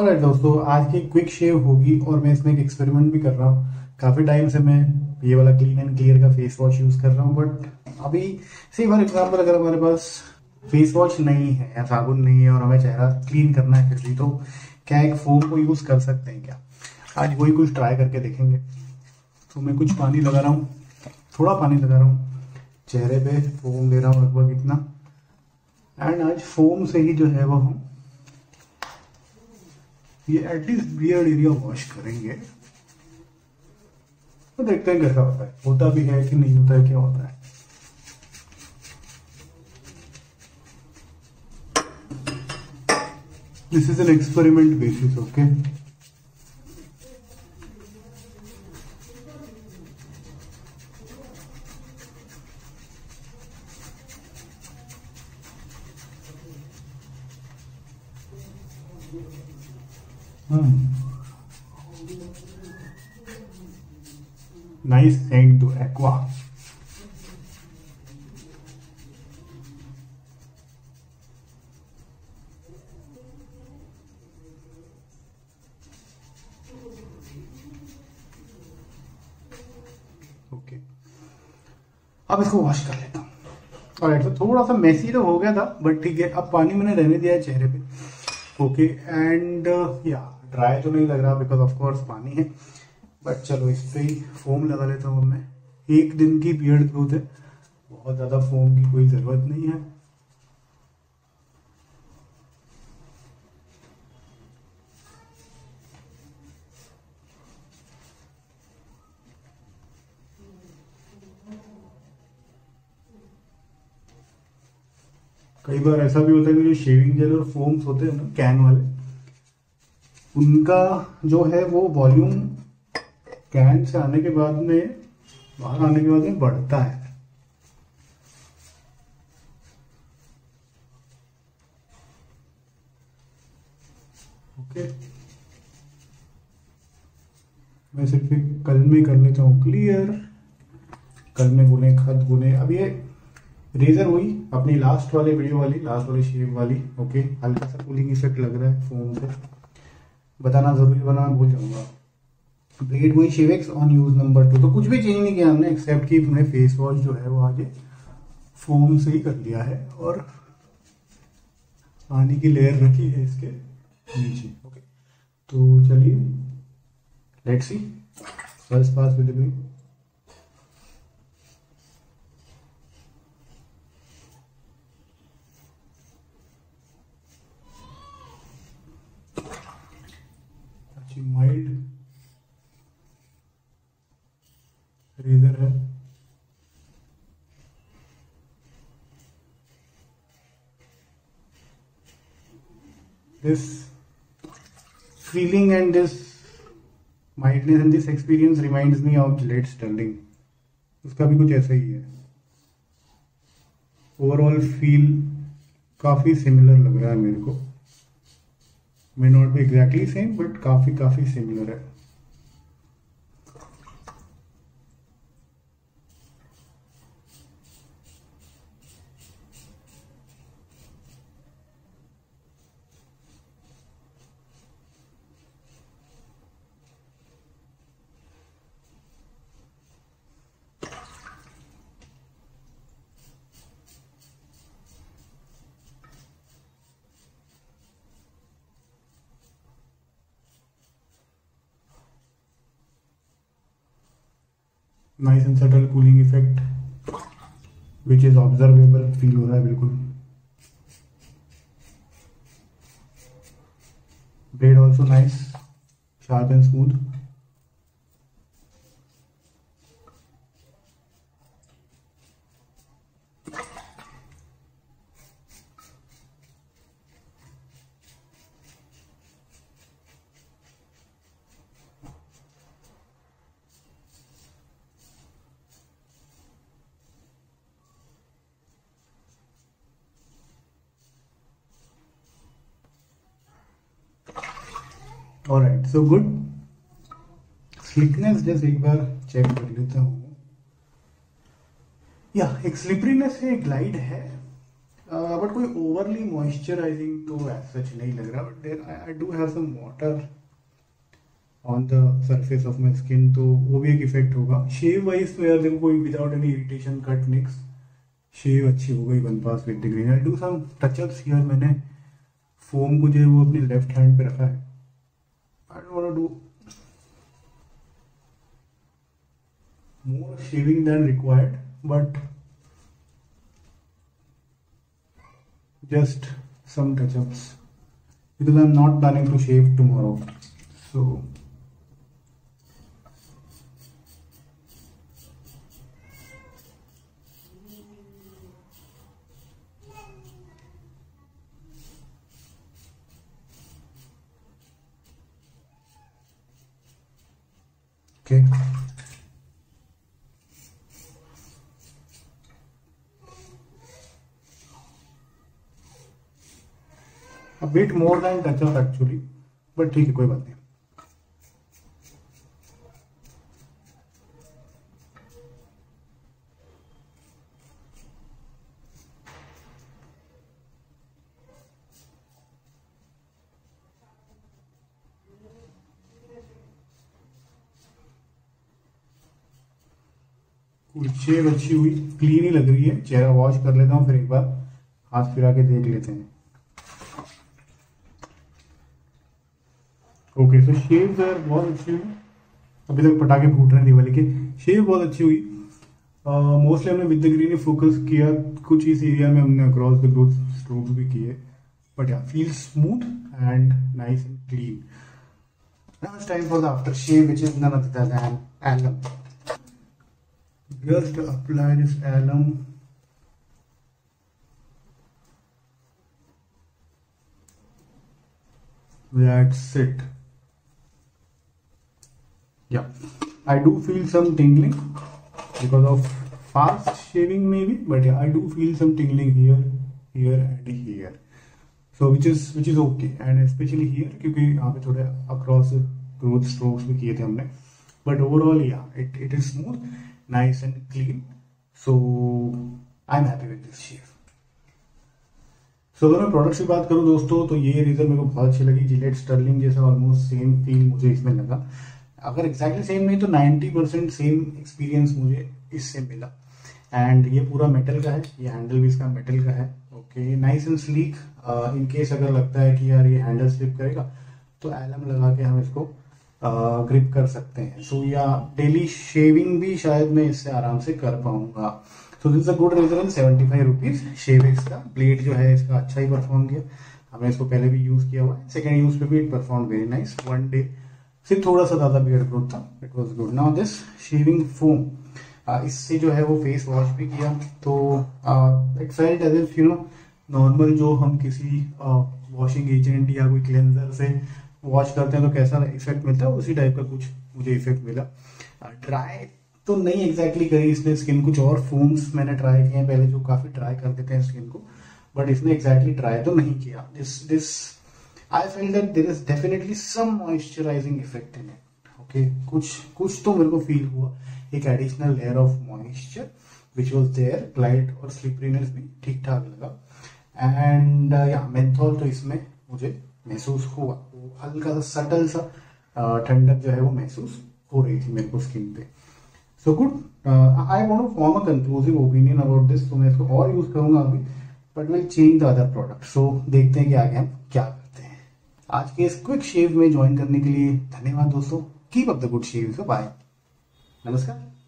और दोस्तों आज की क्विक शेव होगी और मैं इसमें एक एक्सपेरिमेंट भी कर रहा हूँ। काफ़ी टाइम से मैं ये वाला क्लीन एंड क्लियर का फेस वॉश यूज़ कर रहा हूँ, बट अभी सी फॉर एग्जाम्पल अगर हमारे पास फेस वॉश नहीं है या साबुन नहीं है और हमें चेहरा क्लीन करना है फिर भी, तो क्या एक फोम को यूज़ कर सकते हैं क्या? आज वही कुछ ट्राई करके देखेंगे। तो मैं कुछ पानी लगा रहा हूँ, थोड़ा पानी लगा रहा हूँ चेहरे पे, फोम ले रहा हूँ लगभग इतना। एंड आज फोम से ही जो है वो हम ये एटलीस्ट बियर्ड एरिया वॉश करेंगे, तो देखते हैं कैसा होता है, होता भी है कि नहीं होता है, क्या होता है। This is an experiment basis, okay. Nice hang to aqua. Okay, अब इसको वॉश कर लेता हूँ। ऑलराइट, तो थोड़ा सा मैसी तो हो गया था बट ठीक है, अब पानी मैंने रहने दिया है चेहरे पे, ओके। एंड या ड्राई तो नहीं लग रहा बिकॉज ऑफ कोर्स पानी है, बट चलो इस पर ही फोम लगा लेता हूँ मैं। एक दिन की बियर्ड ग्रोथ है, बहुत ज़्यादा फोम की कोई ज़रूरत नहीं है। कई बार ऐसा भी होता है कि जो शेविंग जेल और फोम्स होते हैं ना कैन वाले, उनका जो है वो वॉल्यूम कैन से आने के बाद में, बाहर आने के बाद में बढ़ता है। ओके, मैं सिर्फ एक कल में कर लेता हूँ क्लियर। कल में गुने खत गुने। अब ये रेजर हुई अपनी लास्ट वाले वीडियो वाली, लास्ट वाली शेप वाली, ओके। हल्का सा कूलिंग इफेक्ट लग रहा है फोम से, बताना जरूरी बना, मैं भूल जाऊंगा। ब्लेड वही शेवेक्स ऑन यूज नंबर 2। तो कुछ भी चेंज नहीं किया हमने एक्सेप्ट कि हमने फेस वॉश जो है वो आगे फोम से ही कर लिया है और पानी की लेयर रखी है इसके नीचे, ओके। तो चलिए let's see first pass with me. अच्छी माइल्ड रेजर है, this feeling and this mildness and this experience reminds me of Gillette Sterling. उसका भी कुछ ऐसा ही है, ओवरऑल फील काफ़ी सिमिलर लग रहा है मेरे को। May not be exactly same but काफ़ी सिमिलर है। Nice and subtle cooling effect which is observable, feel हो रहा है बिल्कुल। Blade also nice, sharp and smooth. Alright, so good. Slickness just एक बार चेक कर लेता हूँ। या एक स्लिपरीनेस है, एक ग्लाइड है, बट कोई ओवरली मॉइस्चराइजिंग तो ऐसा सच नहीं लग रहा, but there I do have some water on the surface of my skin, तो वो भी एक इफेक्ट होगा। शेव वाइज तो यार देखो कोई without any irritation cut nicks shave अच्छी हो गई one pass with the green. I do some touch ups here, मैंने फोम को जो है वो अपने लेफ्ट हैंड पे रखा है। I don't want to do more shaving then required, but just some touch-ups because I'm not planning to shave tomorrow, so okay. A bit more than touch-up actually, but ठीक है कोई बात नहीं। शेव अच्छी हुई, क्लीन ही लग रही है। चेहरा वॉश कर लेता हूँ, फिर एक बार हाथ फिरा के देख लेते हैं। ओके सो शेव यार बहुत अच्छी हुई, अभी तक पटाखे फूट रहे दिवाली के। शेव बहुत अच्छी हुई, मोस्टली हमने विद द ग्रीन फोकस किया, कुछ इस एरिया में हमने अक्रॉस द ग्रोथ स्ट्रोक्स भी किए, बट या feel smooth and nice and clean. Now it's time for the after shave which is none other than alum। Just apply this alum that's it. Yeah, I do feel some tingling because of fast shaving maybe, but yeah, I do feel some tingling here, here and here. So which is okay, and especially here क्योंकि यहाँ पे थोड़ा across growth strokes भी किए थे हमने, but overall yeah it is smooth, nice and clean. So I'm happy with this shave. तो अगर मैं प्रोडक्ट्स की बात करूं दोस्तों, तो ये रेजर मेरे को बहुत अच्छी लगी। जिलेट स्टर्लिंग जैसा ऑलमोस्ट सेम फील मुझे इसमें लगा, अगर एग्जैक्टली सेम नहीं तो 90% सेम एक्सपीरियंस मुझे इससे मिला। एंड ये पूरा मेटल का है, ये हैंडल भी इसका मेटल का है। Okay nice and sleek. In case अगर लगता है कि यार ये हैंडल स्लिप करेगा तो एलम लगा के हम इसको ग्रिप कर सकते हैं। सो या डेली शेविंग भी शायद मैं इससे आराम से कर पाऊंगा। तो this a good razor, 75 rupees. Shavex का ब्लेड जो है इसका अच्छा ही परफॉर्म किया, हमने इसको पहले भी यूज किया हुआ है, सेकेंड यूज पे भी it perform very nice. One day से थोड़ा सा ज्यादा बियर्ड ग्रोथ था, it was good. Now this shaving foam, इससे जो है वो फेस वॉश भी किया, तो it felt as if you know normal जो हम किसी वॉशिंग एजेंट या कोई क्लेंजर से वॉश करते हैं तो कैसा इफेक्ट मिलता है, उसी टाइप का कुछ मुझे इफेक्ट मिला। ड्राई तो नहीं एग्जैक्टली करी इसने स्किन, कुछ और फोम्स मैंने ट्राई किए हैं पहले जो काफी ट्राई कर देते हैं स्किन को, बट इसने एग्जैक्टली ट्राई तो नहीं किया। This I feel that there is definitely some moisturizing effect in it. Okay कुछ तो मेरे को फील हुआ, एक additional layer of moisture which was there. Glide और स्लिपरीनेस भी ठीक ठाक लगा, एंड या मेंथॉल तो इसमें मुझे महसूस हुआ, वो हल्का सा सटल सा ठंडक जो है वो महसूस हो रही थी मेरे को स्किन पे। So good, I want to form a conclusive opinion about this, तो मैं इसको और यूज करूंगा अभी, but will change the other product. So देखते हैं कि आगे हम क्या करते हैं। आज के इस क्विक शेव में ज्वाइन करने के लिए धन्यवाद दोस्तों। Keep up the good shave. Bye, नमस्कार।